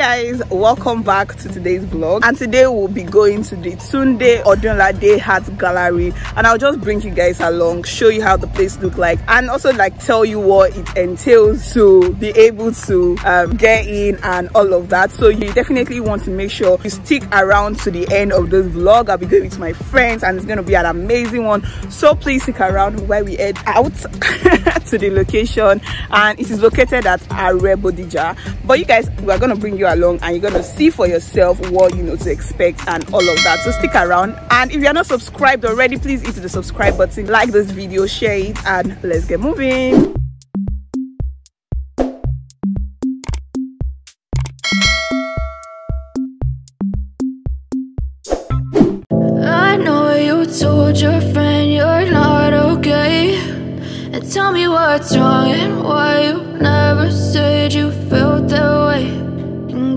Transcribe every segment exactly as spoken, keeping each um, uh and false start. guys, welcome back to today's vlog, and today we'll be going to the Tunde Odunlade Art Gallery, and I'll just bring you guys along, show you how the place look like, and also like tell you what it entails to be able to um, get in and all of that. So you definitely want to make sure you stick around to the end of this vlog. I'll be going with my friends and it's going to be an amazing one, so please stick around while we head out to the location, and it is located at Arebodija. But you guys, we are going to bring you along and you're going to see for yourself what you know to expect and all of that, so stick around. And if you're not subscribed already, please hit the subscribe button, like this video, share it, and let's get moving. I know you told your friend you're not okay, and tell me what's wrong and why you never said you felt that way. And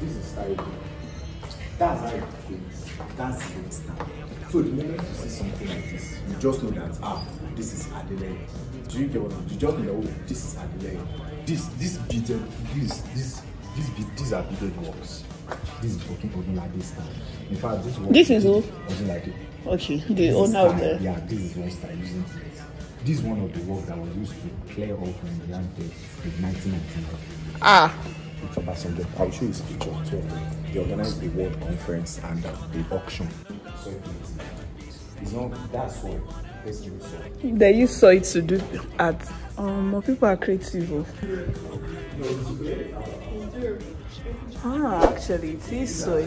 This is Arebodija. That's Arebodija. That's Arebodija. So the moment you see something like this, you just know that ah, this is Adelaide. Do you get what I mean? You just know that this is Adelaide. This, this beaten, this, this, this beat, these are beaded works. This is working Odunlade style. In fact, this one. This is who? Odunlade. Okay, the owner of the. Yeah, this is one style using this. This is one of the work that was used to clear off when we landed in nineteen ninety-nine. Ah. I'll show you this picture too. They organized the world conference and uh, the auction. So it's not that's what they use soy to do at. Um, people are creative. Ah, actually, it is soy.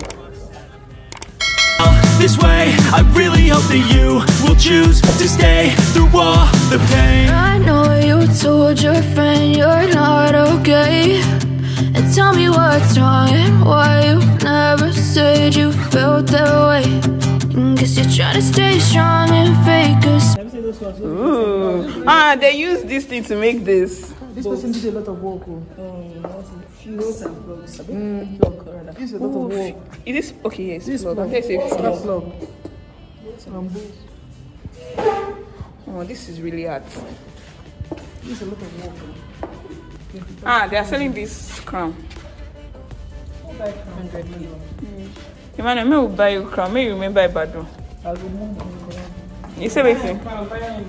This way, I really hope that you will choose to stay through all the pain. I know you told your friend you're not okay. And tell me what's wrong and why you never said you felt that way. And guess you're trying to stay strong and fake us. Ooh. Ah, they use this thing to make this. This person did a lot of work. Oh, flows and vlogs. Mm. Vlog, this is a lot Ooh. of work. It is okay, yes. This vlog. Okay, so it's not vlog. Oh, this is really hard. This is a lot of work. Ah, they are selling this crown. Emmanuel, me will buy you crown. May you remember Ibadan. You say anything?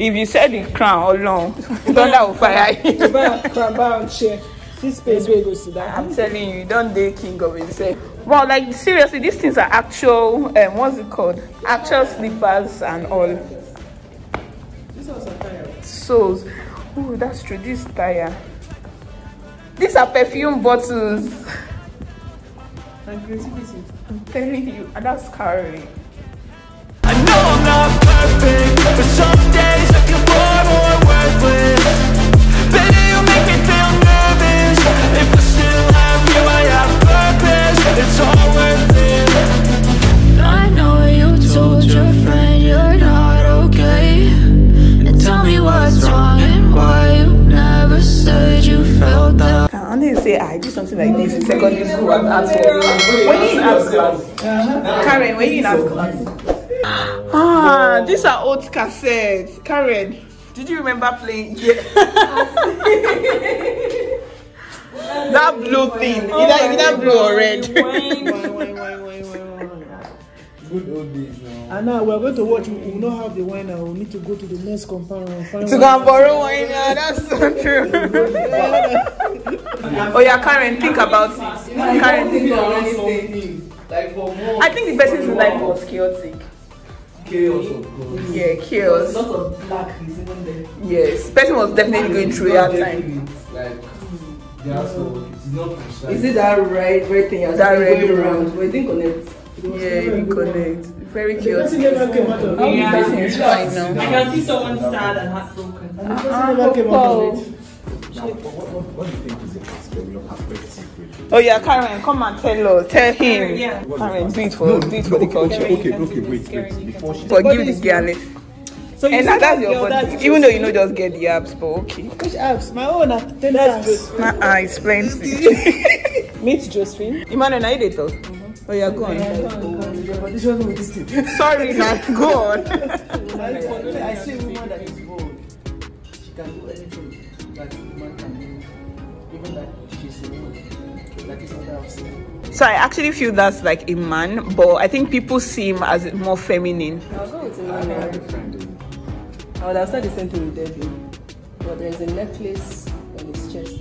If you sell the crown alone, thunder will fire you. Buy crown, buy chair. This space where you go sit down. I'm telling you, don't be king of it. Well, like seriously, these things are actual. Um, what's it called? Actual slippers and all. Soles. Oh, that's true. This tire. These are perfume bottles. I'm telling you, and that's scary. I know I'm not perfect, but some days I can borrow more worthless. Baby, you make me feel nervous. If I still have you, I have purpose. It's all worth it. I know you told your friend you're not okay. And tell me what's wrong and why you never said you felt that. They say I do something like this in secondary school and art class. When you in art class, Karen, when you in art class. Ah, these are old cassettes. Karen, did you remember playing? Yeah. That blue thing, either either blue or red. Good old days now. And now we're going to watch. We will not have the wine, and we need to go to the next compound and find to go and borrow wine. Yeah, that's so true. Oh yeah, Karen, think about it. Karen, think about it. Like for more, I think the best thing to like was chaotic. Chaos, of course. Yeah, chaos. Lots of black is even there. Yes, person was definitely and going through that time. Like, yeah, so it's not precise. Is it that right, right thing? That right around? We didn't connect. Yeah, you connect. Very chaotic. I can see someone sad and heartbroken. And the person never came out of it. Now, what, what, what do you think is it? Oh yeah, Karen, come and tell us. Tell him. Yeah. Karen, do it for, no, do it for no, the okay, culture. Okay, okay, wait, wait. Before she forgive the girl. So you and now that's your body. Even though you know just get the abs, but okay. Which abs? My own are ten abs. My eyes, plenty. Meet Josephine. Emmanuel, I did talk. Oh, you're gone. Sorry, not gone. I see a woman that is bold. She can do anything that woman can do, even that she's a woman. That is what I've seen. So I actually feel that's like a man, but I think people see him as more feminine. I'll go with Emmanuel. I would have said the same thing with Debbie, but there is a necklace on his chest.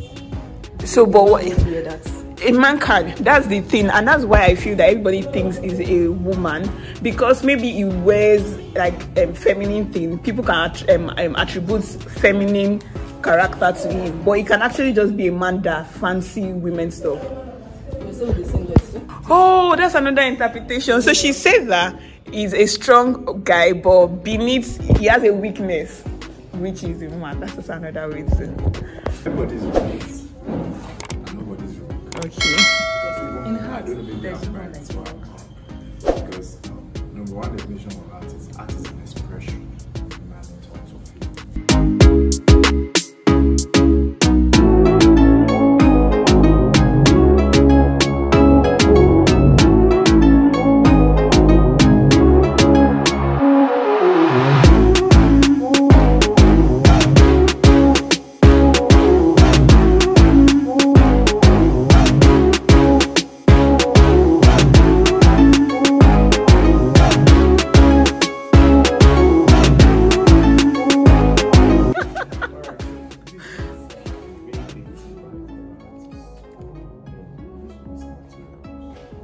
So, but what? A man can. That's the thing, and that's why I feel that everybody thinks is a woman, because maybe he wears like um, feminine thing. People can att um, um, attribute feminine character to him, but he can actually just be a man that fancy women stuff. Oh, that's another interpretation. So she says that he's a strong guy, but beneath he has a weakness, which is a man. That's just another reason. Everybody's weak. Nobody's weak. Okay. In heart, there's no right to our art. Because um, number one definition of art is art is an expression.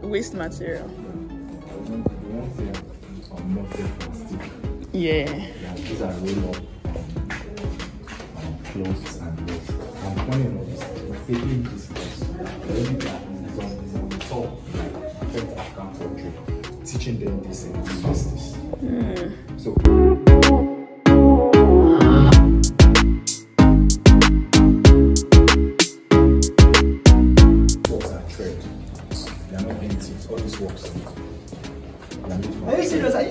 Waste material. Yeah. These are roll up clothes and waste. I'm pointing on this, taking this clothes, teaching them this and this. Mm. So.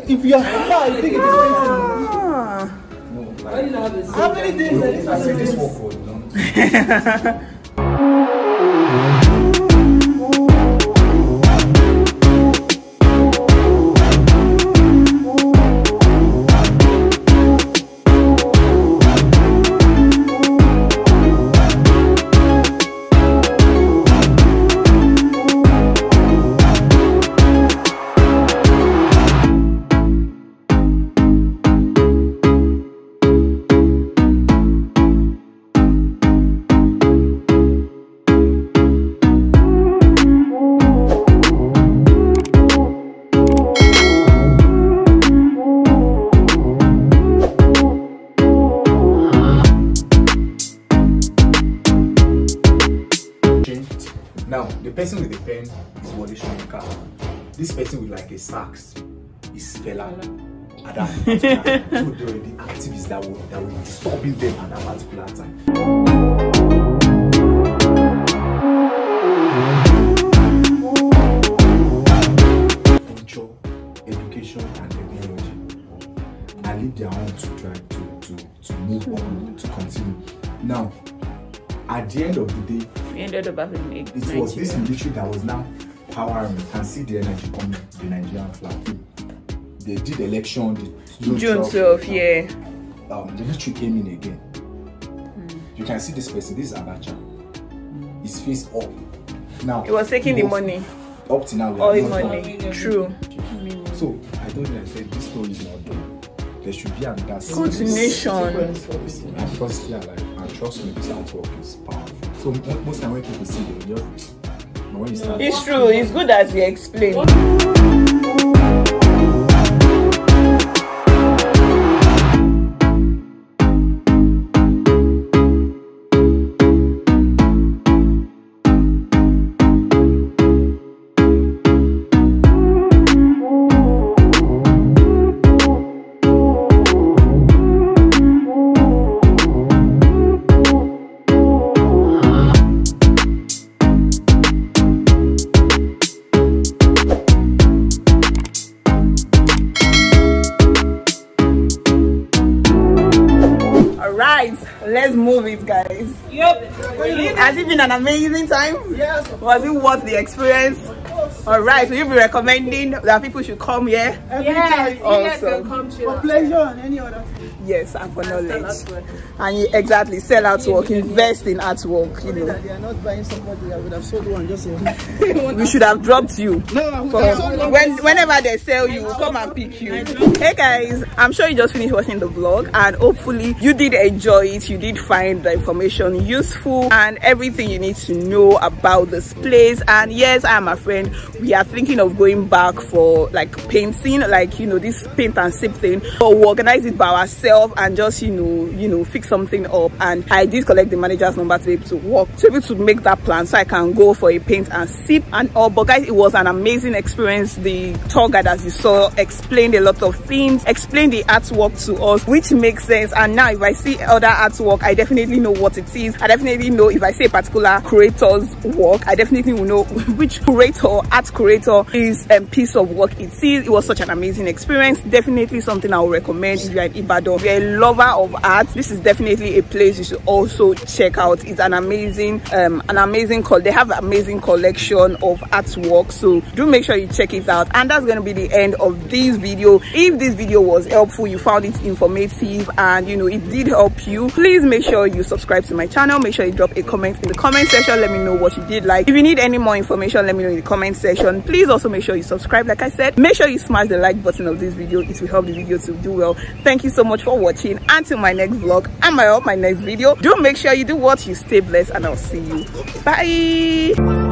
If you are I think it is ah. No, like, not have how many days are this? I see this work for done. Person with a pen is what they should cut. This person with like a sax is fella. At that particular time, so there were the activists that were that were disturbing them at that particular time. At the end of the day, we ended up having it Nigeria. Was this military that was now powering. You can see the energy coming, the Nigerian flag. They did election, the June twelfth, yeah. Um, the military came in again. Mm. You can see this person, this is Abacha. Mm. His face up. Now, it was taking the money. Up to now, all his money. Now. True. Mm. So, I don't think I said this story is not done. There should be another continuation. I trust you, like, and trust me, this artwork is powerful. So most time when people see them, just when you start. It's true. It's good as you explain. Let's move it, guys. Yep. Has it been an amazing time? Yes. Was it worth the experience? All right. So you'll be recommending that people should come here. Yes. Also. Come to for pleasure and any other thing. Yes, and for and knowledge. And you, exactly, sell artwork, invest in artwork. You know. That they are not buying somebody. I would have sold one just. We should have dropped you. No. For, when, whenever they sell you, we'll come and pick you. Hey guys, I'm sure you just finished watching the vlog, and hopefully you did enjoy it. You did find the information useful and everything you need to know about this place. And yes, I am a friend. We are thinking of going back for like painting, like you know, this paint and sip thing, but we organize it by ourselves and just you know, you know, fix something up. And I did collect the manager's number today to work to be able to make that plan so I can go for a paint and sip and all. But guys, it was an amazing experience. The tour guide, as you saw, explained a lot of things, explained the artwork to us, which makes sense. And now, if I see other artwork, I definitely know what it is. I definitely know if I see a particular curator's work, I definitely will know which curator. Art curator is a um, piece of work it is. It was such an amazing experience. Definitely something I would recommend if you're in Ibadan. If you're a lover of art, this is definitely a place you should also check out. It's an amazing, um, an amazing call. They have an amazing collection of artwork. So do make sure you check it out. And that's going to be the end of this video. If this video was helpful, you found it informative, and you know it did help you, please make sure you subscribe to my channel. Make sure you drop a comment in the comment section. Let me know what you did like. If you need any more information, let me know in the comment section. Section. Please also make sure you subscribe. Like I said, make sure you smash the like button of this video. It will help the video to do well. Thank you so much for watching. Until my next vlog and my, my next video, do make sure you do what you stay blessed, and I'll see you. Bye.